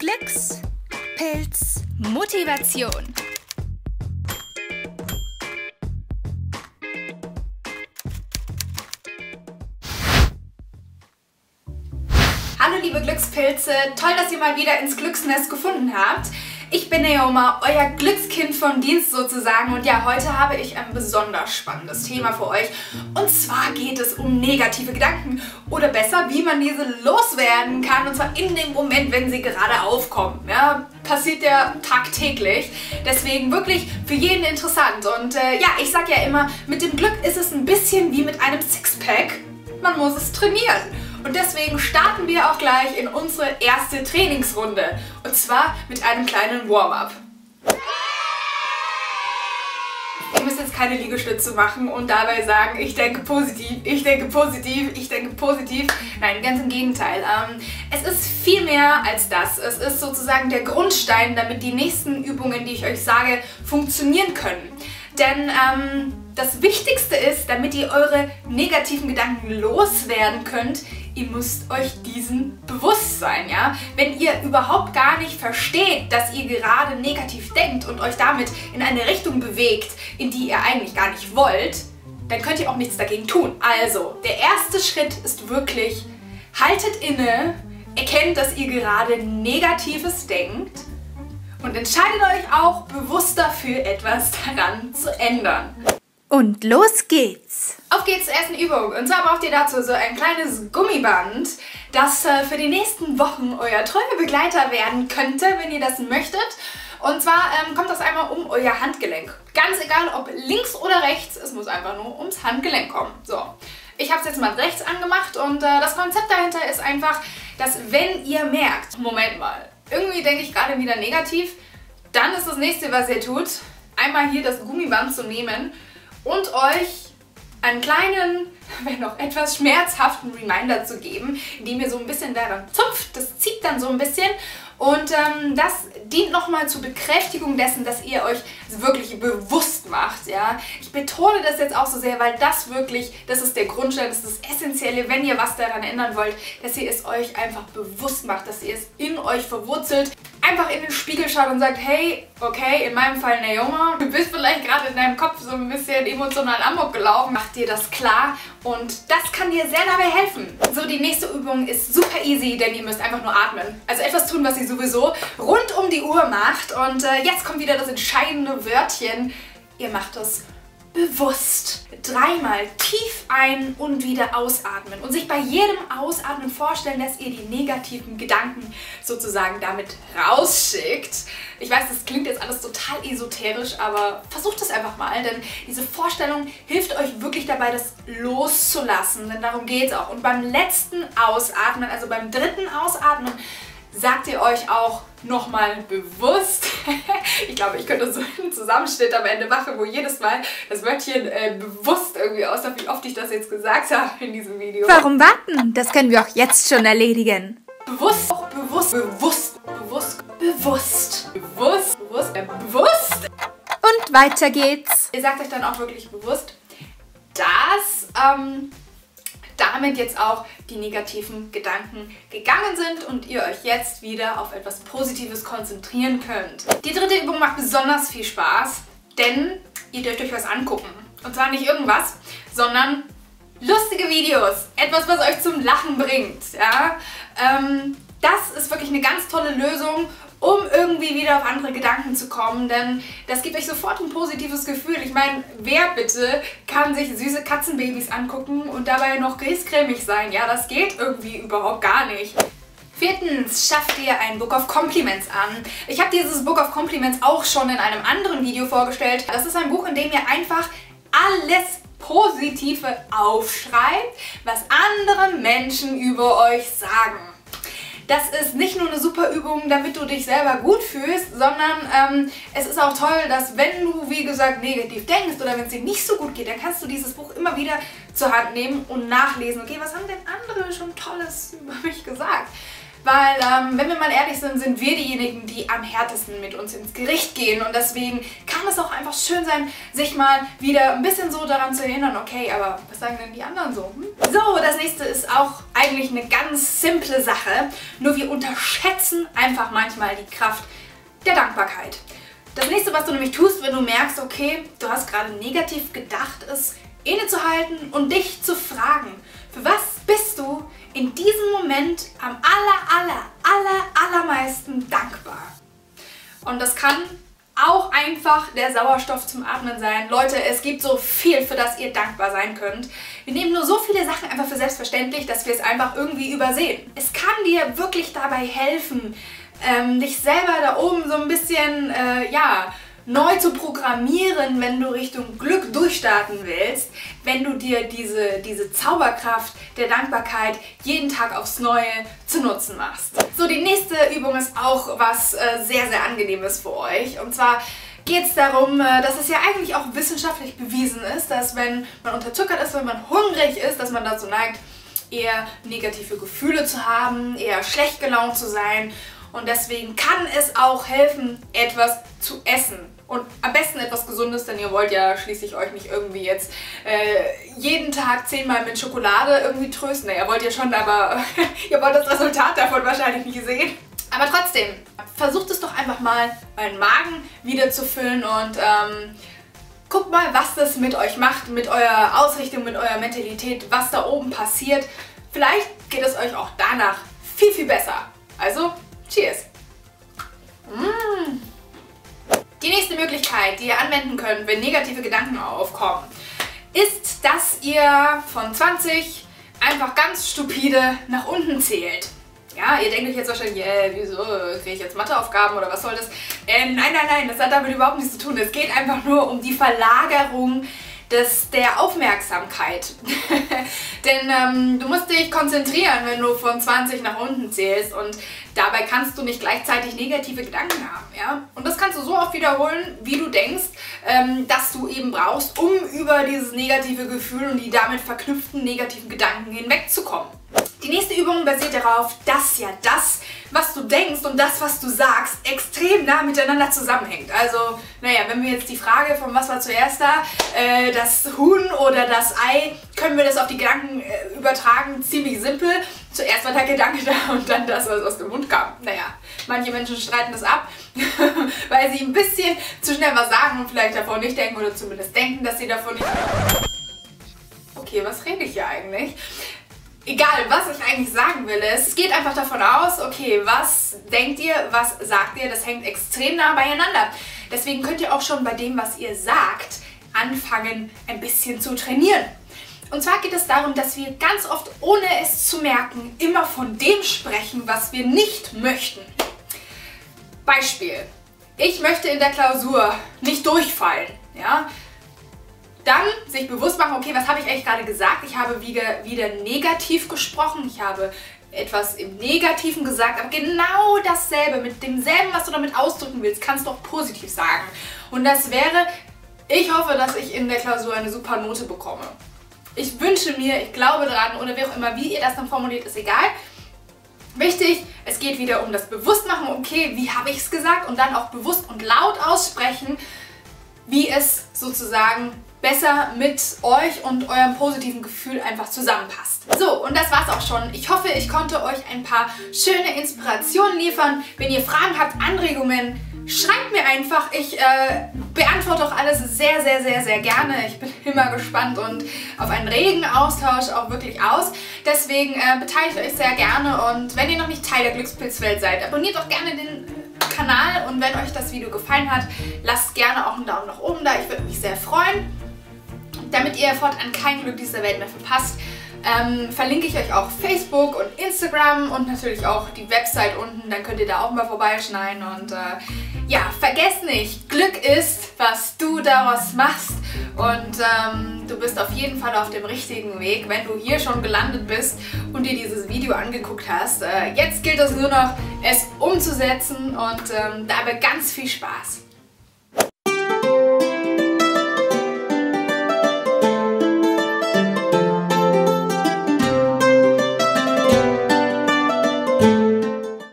GLÜCKSpilz Motivation. Hallo liebe GLÜCKSpilze, toll, dass ihr mal wieder ins GLÜCKSnest gefunden habt. Ich bin Naoma, euer Glückskind vom Dienst sozusagen, und ja, heute habe ich ein besonders spannendes Thema für euch, und zwar geht es um negative Gedanken oder besser, wie man diese loswerden kann, und zwar in dem Moment, wenn sie gerade aufkommen. Ja, passiert ja tagtäglich, deswegen wirklich für jeden interessant. Und ja, ich sag ja immer, mit dem Glück ist es ein bisschen wie mit einem Sixpack, man muss es trainieren. Und deswegen starten wir auch gleich in unsere erste Trainingsrunde. Und zwar mit einem kleinen Warm-up. Ihr müsst jetzt keine Liegestütze machen und dabei sagen, ich denke positiv, ich denke positiv, ich denke positiv. Nein, ganz im Gegenteil. Es ist viel mehr als das. Es ist sozusagen der Grundstein, damit die nächsten Übungen, die ich euch sage, funktionieren können. Denn das Wichtigste ist, damit ihr eure negativen Gedanken loswerden könnt, ihr müsst euch diesen bewusst sein, ja? Wenn ihr überhaupt gar nicht versteht, dass ihr gerade negativ denkt und euch damit in eine Richtung bewegt, in die ihr eigentlich gar nicht wollt, dann könnt ihr auch nichts dagegen tun. Also, der erste Schritt ist wirklich, haltet inne, erkennt, dass ihr gerade Negatives denkt und entscheidet euch auch bewusst dafür, etwas daran zu ändern. Und los geht's! Auf geht's zur ersten Übung. Und zwar braucht ihr dazu so ein kleines Gummiband, das für die nächsten Wochen euer treuer Begleiter werden könnte, wenn ihr das möchtet. Und zwar kommt das einmal um euer Handgelenk. Ganz egal, ob links oder rechts, es muss einfach nur ums Handgelenk kommen. So, ich habe es jetzt mal rechts angemacht, und das Konzept dahinter ist einfach, dass wenn ihr merkt, Moment mal, irgendwie denke ich gerade wieder negativ, dann ist das nächste, was ihr tut, einmal hier das Gummiband zu nehmen und euch einen kleinen, wenn auch etwas schmerzhaften Reminder zu geben, indem ihr so ein bisschen daran zupft, das zieht dann so ein bisschen, und das dient nochmal zur Bekräftigung dessen, dass ihr euch wirklich bewusst macht. Ja? Ich betone das jetzt auch so sehr, weil das wirklich, das ist der Grundstein, das ist das Essentielle, wenn ihr was daran ändern wollt, dass ihr es euch einfach bewusst macht, dass ihr es in euch verwurzelt. Einfach in den Spiegel schaut und sagt, hey, okay, in meinem Fall Naoma, du bist vielleicht gerade in deinem Kopf so ein bisschen emotional amok gelaufen. Mach dir das klar, und das kann dir sehr dabei helfen. So, die nächste Übung ist super easy, denn ihr müsst einfach nur atmen. Also etwas tun, was ihr sowieso rund um die Uhr macht. Und jetzt kommt wieder das entscheidende Wörtchen. Ihr macht das bewusst. Dreimal tief ein- und wieder ausatmen. Und sich bei jedem Ausatmen vorstellen, dass ihr die negativen Gedanken sozusagen damit rausschickt. Ich weiß, das klingt jetzt alles total esoterisch, aber versucht es einfach mal, denn diese Vorstellung hilft euch wirklich dabei, das loszulassen, denn darum geht es auch. Und beim letzten Ausatmen, also beim dritten Ausatmen, sagt ihr euch auch nochmal bewusst, ich glaube, ich könnte so einen Zusammenschnitt am Ende machen, wo jedes Mal das Wörtchen bewusst irgendwie aussieht, wie oft ich das jetzt gesagt habe in diesem Video. Warum warten? Das können wir auch jetzt schon erledigen. Bewusst, auch bewusst, bewusst, bewusst, bewusst, bewusst, bewusst, bewusst. Und weiter geht's. Ihr sagt euch dann auch wirklich bewusst, dass damit jetzt auch die negativen Gedanken gegangen sind und ihr euch jetzt wieder auf etwas Positives konzentrieren könnt. Die dritte Übung macht besonders viel Spaß, denn ihr dürft euch was angucken. Und zwar nicht irgendwas, sondern lustige Videos. Etwas, was euch zum Lachen bringt. Ja? Das ist wirklich eine ganz tolle Lösung, um irgendwie wieder auf andere Gedanken zu kommen, denn das gibt euch sofort ein positives Gefühl. Ich meine, wer bitte kann sich süße Katzenbabys angucken und dabei noch grießcremig sein? Ja, das geht irgendwie überhaupt gar nicht. Viertens, schafft ihr ein Book of Compliments an. Ich habe dieses Book of Compliments auch schon in einem anderen Video vorgestellt. Das ist ein Buch, in dem ihr einfach alles Positive aufschreibt, was andere Menschen über euch sagen. Das ist nicht nur eine super Übung, damit du dich selber gut fühlst, sondern es ist auch toll, dass wenn du, wie gesagt, negativ denkst oder wenn es dir nicht so gut geht, dann kannst du dieses Buch immer wieder zur Hand nehmen und nachlesen. Okay, was haben denn andere schon Tolles über mich gesagt? Weil, wenn wir mal ehrlich sind, sind wir diejenigen, die am härtesten mit uns ins Gericht gehen. Und deswegen kann es auch einfach schön sein, sich mal wieder ein bisschen so daran zu erinnern, okay, aber was sagen denn die anderen so? So, das nächste ist auch eigentlich eine ganz simple Sache. Nur wir unterschätzen einfach manchmal die Kraft der Dankbarkeit. Das nächste, was du nämlich tust, wenn du merkst, okay, du hast gerade negativ gedacht, ist innezuhalten und dich zu fragen, für was bist du in diesem Moment am allermeisten dankbar? Und das kann auch einfach der Sauerstoff zum Atmen sein. Leute, es gibt so viel, für das ihr dankbar sein könnt. Wir nehmen nur so viele Sachen einfach für selbstverständlich, dass wir es einfach irgendwie übersehen. Es kann dir wirklich dabei helfen, dich selber da oben so ein bisschen, ja, neu zu programmieren, wenn du Richtung Glück durchstarten willst, wenn du dir diese Zauberkraft der Dankbarkeit jeden Tag aufs Neue zu Nutzen machst. So, die nächste Übung ist auch was sehr, sehr Angenehmes für euch. Und zwar geht es darum, dass es ja eigentlich auch wissenschaftlich bewiesen ist, dass wenn man unterzuckert ist, wenn man hungrig ist, dass man dazu neigt, eher negative Gefühle zu haben, eher schlecht gelaunt zu sein. Und deswegen kann es auch helfen, etwas zu essen. Und am besten etwas Gesundes, denn ihr wollt ja schließlich euch nicht irgendwie jetzt jeden Tag 10-mal mit Schokolade irgendwie trösten. Naja, wollt ihr schon, aber ihr wollt das Resultat davon wahrscheinlich nicht sehen. Aber trotzdem, versucht es doch einfach mal, euren Magen wieder zu füllen und guckt mal, was das mit euch macht, mit eurer Ausrichtung, mit eurer Mentalität, was da oben passiert. Vielleicht geht es euch auch danach viel, viel besser. Also, cheers! Die nächste Möglichkeit, die ihr anwenden könnt, wenn negative Gedanken aufkommen, ist, dass ihr von 20 einfach ganz stupide nach unten zählt. Ja, ihr denkt euch jetzt wahrscheinlich, wieso kriege ich jetzt Matheaufgaben oder was soll das? Nein, das hat damit überhaupt nichts zu tun. Es geht einfach nur um die Verlagerung der Aufmerksamkeit. Denn du musst dich konzentrieren, wenn du von 20 nach unten zählst und dabei kannst du nicht gleichzeitig negative Gedanken haben. Ja? Und das kannst du so oft wiederholen, wie du denkst, dass du eben brauchst, um über dieses negative Gefühl und die damit verknüpften negativen Gedanken hinwegzukommen. Die nächste Übung basiert darauf, dass ja das, was du denkst und das, was du sagst, extrem nah miteinander zusammenhängt. Also, naja, wenn wir jetzt die Frage von was war zuerst da, das Huhn oder das Ei, können wir das auf die Gedanken übertragen, ziemlich simpel. Zuerst war der Gedanke da und dann das, was aus dem Mund kam. Naja, manche Menschen streiten das ab, weil sie ein bisschen zu schnell was sagen und vielleicht davon nicht denken oder zumindest denken, dass sie davon nicht... Okay, was rede ich hier eigentlich? Egal, was ich eigentlich sagen will, es geht einfach davon aus, okay, was denkt ihr, was sagt ihr, das hängt extrem nah beieinander. Deswegen könnt ihr auch schon bei dem, was ihr sagt, anfangen, ein bisschen zu trainieren. Und zwar geht es darum, dass wir ganz oft, ohne es zu merken, immer von dem sprechen, was wir nicht möchten. Beispiel: Ich möchte in der Klausur nicht durchfallen, ja? Dann sich bewusst machen, okay, was habe ich eigentlich gerade gesagt? Ich habe wieder negativ gesprochen, ich habe etwas im Negativen gesagt, aber genau dasselbe, mit demselben, was du damit ausdrücken willst, kannst du auch positiv sagen. Und das wäre, ich hoffe, dass ich in der Klausur eine super Note bekomme. Ich wünsche mir, ich glaube dran, oder wie auch immer, wie ihr das dann formuliert, ist egal. Wichtig, es geht wieder um das Bewusstmachen, okay, wie habe ich es gesagt? Und dann auch bewusst und laut aussprechen, wie es sozusagen besser mit euch und eurem positiven Gefühl einfach zusammenpasst. So, und das war's auch schon. Ich hoffe, ich konnte euch ein paar schöne Inspirationen liefern. Wenn ihr Fragen habt, Anregungen, schreibt mir einfach. Ich beantworte auch alles sehr gerne. Ich bin immer gespannt und auf einen regen Austausch auch wirklich aus. Deswegen beteiligt euch sehr gerne. Und wenn ihr noch nicht Teil der Glückspilzwelt seid, abonniert doch gerne den Kanal. Und wenn euch das Video gefallen hat, lasst gerne auch einen Daumen nach oben da. Ich würde mich sehr freuen. Damit ihr fortan kein Glück dieser Welt mehr verpasst, verlinke ich euch auch Facebook und Instagram und natürlich auch die Website unten, dann könnt ihr da auch mal vorbeischneiden. Und ja, vergesst nicht, Glück ist, was du daraus machst und du bist auf jeden Fall auf dem richtigen Weg, wenn du hier schon gelandet bist und dir dieses Video angeguckt hast. Jetzt gilt es nur noch, es umzusetzen und dabei ganz viel Spaß.